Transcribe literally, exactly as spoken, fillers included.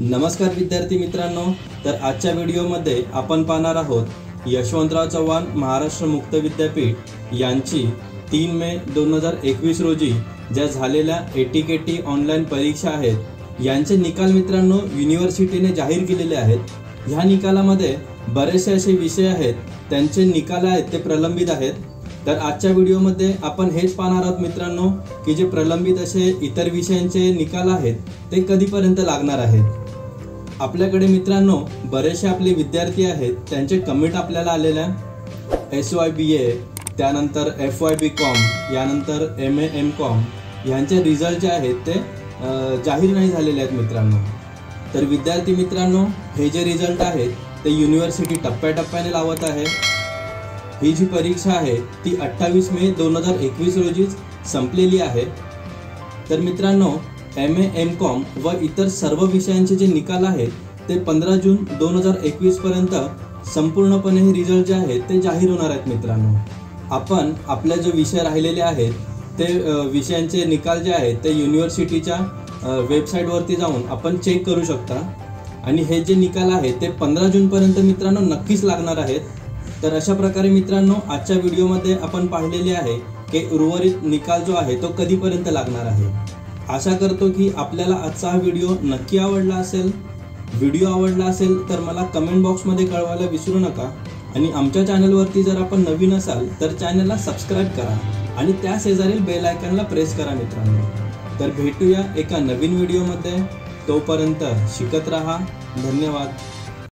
नमस्कार विद्यार्थी मित्रांनो, तर आजच्या व्हिडिओमध्ये आपण पाहणार आहोत यशवंतराव चव्हाण महाराष्ट्र मुक्त विद्यापीठ यांची तीन मे दोन हजार एकवीस रोजी ज्या झालेल्या एटीकेटी ऑनलाईन परीक्षा आहेत यांचे निकाल मित्रांनो युनिव्हर्सिटीने जाहीर केलेले आहेत। ह्या निकालामध्ये बरेचसे असे विषय आहेत, त्यांचे निकाल आहेत ते प्रलंबित आहेत। तर आजच्या व्हिडिओमध्ये आपण हेच पाहणार आहोत मित्रांनो की जे प्रलंबित असे इतर विषयांचे निकाल आहेत ते कधीपर्यंत लागणार आहेत। आपल्याकडे मित्रांनो बरेचसे आपले विद्यार्थी आहेत, त्यांचे कमेंट आपल्याला आलेल्या एस वाय बी ए, त्यानंतर एफ वाय बी कॉम, यानंतर एम ए एम कॉम यांचे रिझल्ट जे आहेत ते जाहीर नाही झालेले आहेत मित्रांनो। तर विद्यार्थी मित्रांनो, हे जे रिझल्ट आहेत ते युनिव्हर्सिटी टप्प्याटप्प्याने लावत आहे। ही जी परीक्षा आहे ती अठ्ठावीस मे दोन हजार एकवीस रोजीच संपलेली आहे। तर मित्रांनो एम ए एम कॉम व इतर सर्व विषयांचे जे निकाल आहेत ते पंधरा जून दोन हजार एकवीस पर्यंत संपूर्णपणे हे रिझल्ट जे आहेत ते जाहीर होणार आहेत मित्रांनो। आपण आपल्या जे विषय राहिलेले आहेत ते विषयांचे निकाल जे आहेत ते युनिव्हर्सिटीच्या वेबसाईटवरती जाऊन आपण चेक करू शकता। आणि हे जे निकाल आहेत ते पंधरा जूनपर्यंत मित्रांनो नक्कीच लागणार आहेत। तर अशा प्रकारे मित्रांनो आजच्या व्हिडिओमध्ये आपण पाहिलेले आहे की उर्वरित निकाल जो आहे तो कधीपर्यंत लागणार आहे। आशा करतो की आपल्याला आजचा हा व्हिडिओ नक्की आवडला असेल। व्हिडिओ आवडला असेल तर मला कमेंट बॉक्समध्ये कळवायला विसरू नका। आणि आमच्या चॅनलवरती जर आपण नवीन असाल तर चॅनलला सबस्क्राईब करा आणि त्या शेजारील बेल आयकॉनला प्रेस करा मित्रांनो। तर भेटूया एका नवीन व्हिडिओमध्ये, तोपर्यंत शिकत रहा। धन्यवाद।